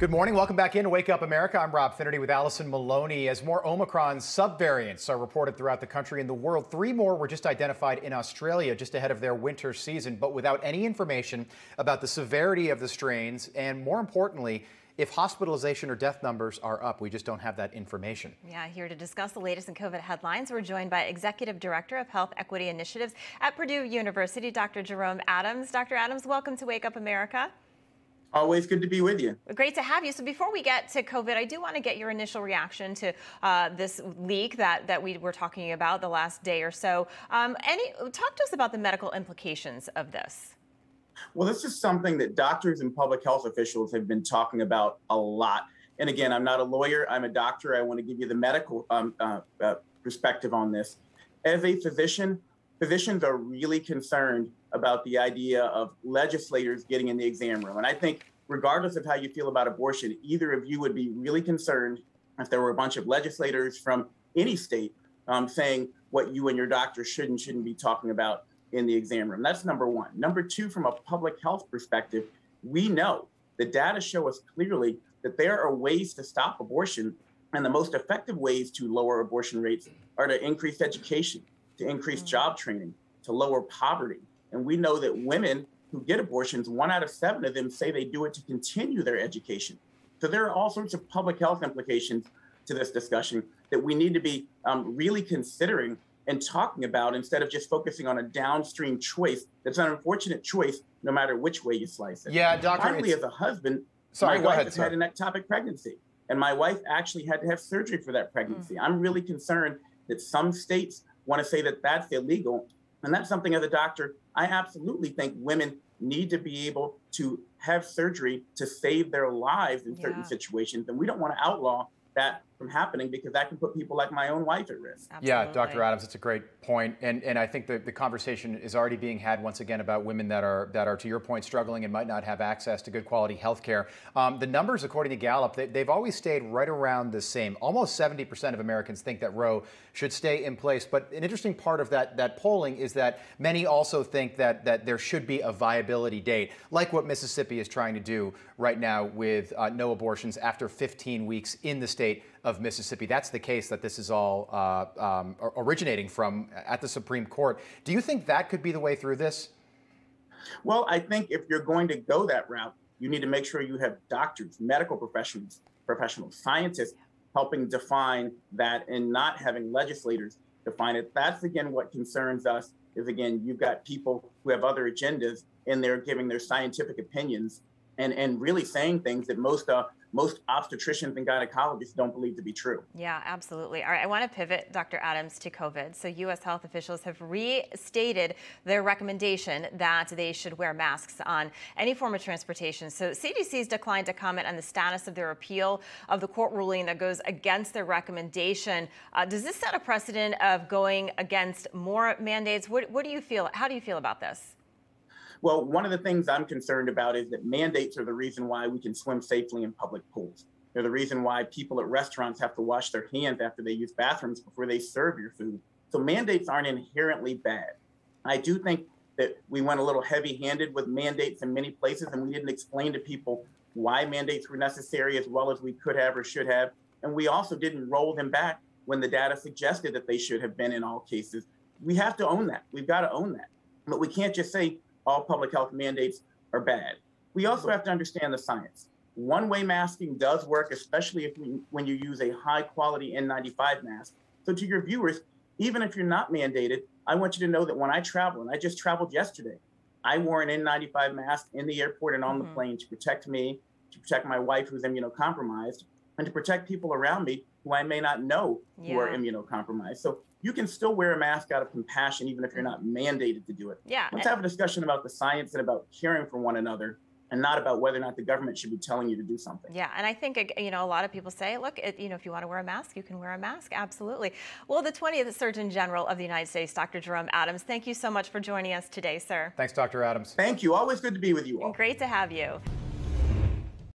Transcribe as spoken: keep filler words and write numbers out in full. Good morning. Welcome back in to Wake Up America. I'm Rob Finnerty with Allison Maloney. As more Omicron subvariants are reported throughout the country and the world, three more were just identified in Australia just ahead of their winter season, but without any information about the severity of the strains and, more importantly, if hospitalization or death numbers are up. We just don't have that information. Yeah, here to discuss the latest in COVID headlines, we're joined by Executive Director of Health Equity Initiatives at Purdue University, Doctor Jerome Adams. Doctor Adams, welcome to Wake Up America. Always good to be with you. Great to have you. So before we get to COVID, I do want to get your initial reaction to uh, this leak that, that we were talking about the last day or so. Um, any, talk to us about the medical implications of this. Well, this is something that doctors and public health officials have been talking about a lot. And again, I'm not a lawyer. I'm a doctor. I want to give you the medical um, uh, uh, perspective on this. As a physician, physicians are really concerned about the idea of legislators getting in the exam room. And I think regardless of how you feel about abortion, either of you would be really concerned if there were a bunch of legislators from any state um, saying what you and your doctor should and shouldn't be talking about in the exam room. That's number one. Number two, from a public health perspective, we know the data show us clearly that there are ways to stop abortion, and the most effective ways to lower abortion rates are to increase education, to increase job training, to lower poverty. And we know that women who get abortions, one out of seven of them say they do it to continue their education. So there are all sorts of public health implications to this discussion that we need to be um, really considering and talking about, instead of just focusing on a downstream choice that's an unfortunate choice no matter which way you slice it. Yeah, doctor. Finally, as a husband, sorry, my wife ahead, has sir. had an ectopic pregnancy, and my wife actually had to have surgery for that pregnancy. Mm. I'm really concerned that some states want to say that that's illegal, and that's something as a doctor, I absolutely think women need to be able to have surgery to save their lives in yeah. certain situations, and we don't want to outlaw that from happening, because that can put people like my own wife at risk. Absolutely. Yeah, Doctor Adams, it's a great point, and and I think the the conversation is already being had once again about women that are that are to your point struggling and might not have access to good quality health care. Um, the numbers, according to Gallup, they, they've always stayed right around the same. Almost seventy percent of Americans think that Roe should stay in place. But an interesting part of that that polling is that many also think that that there should be a viability date, like what Mississippi is trying to do right now with uh, no abortions after fifteen weeks in the state. state of Mississippi. That's the case that this is all uh, um, originating from at the Supreme Court. Do you think that could be the way through this? Well, I think if you're going to go that route, you need to make sure you have doctors, medical professionals, professionals, scientists helping define that, and not having legislators define it. That's, again, what concerns us is, again, you've got people who have other agendas, and they're giving their scientific opinions and, and really saying things that most uh, most obstetricians and gynecologists don't believe to be true. Yeah, absolutely. All right, I want to pivot, Doctor Adams, to COVID. So U S health officials have restated their recommendation that they should wear masks on any form of transportation. So C D C's declined to comment on the status of their appeal of the court ruling that goes against their recommendation. Uh, does this set a precedent of going against more mandates? What, what do you feel? How do you feel about this? Well, one of the things I'm concerned about is that mandates are the reason why we can swim safely in public pools. They're the reason why people at restaurants have to wash their hands after they use bathrooms before they serve your food. So mandates aren't inherently bad. I do think that we went a little heavy-handed with mandates in many places, and we didn't explain to people why mandates were necessary as well as we could have or should have. And we also didn't roll them back when the data suggested that they should have been in all cases. We have to own that. We've got to own that. But we can't just say all public health mandates are bad. We also have to understand the science. One-way masking does work, especially if we, when you use a high-quality N ninety-five mask. So to your viewers, even if you're not mandated, I want you to know that when I travel, and I just traveled yesterday, I wore an N ninety-five mask in the airport and on mm-hmm. the plane to protect me, to protect my wife who's immunocompromised, and to protect people around me who I may not know yeah. who are immunocompromised. So you can still wear a mask out of compassion, even if you're not mandated to do it. Yeah. Let's have a discussion about the science and about caring for one another, and not about whether or not the government should be telling you to do something. Yeah, and I think, you know, a lot of people say, look, it, you know, if you want to wear a mask, you can wear a mask. Absolutely. Well, the twentieth Surgeon General of the United States, Doctor Jerome Adams, thank you so much for joining us today, sir. Thanks, Doctor Adams. Thank you. Always good to be with you all. And great to have you.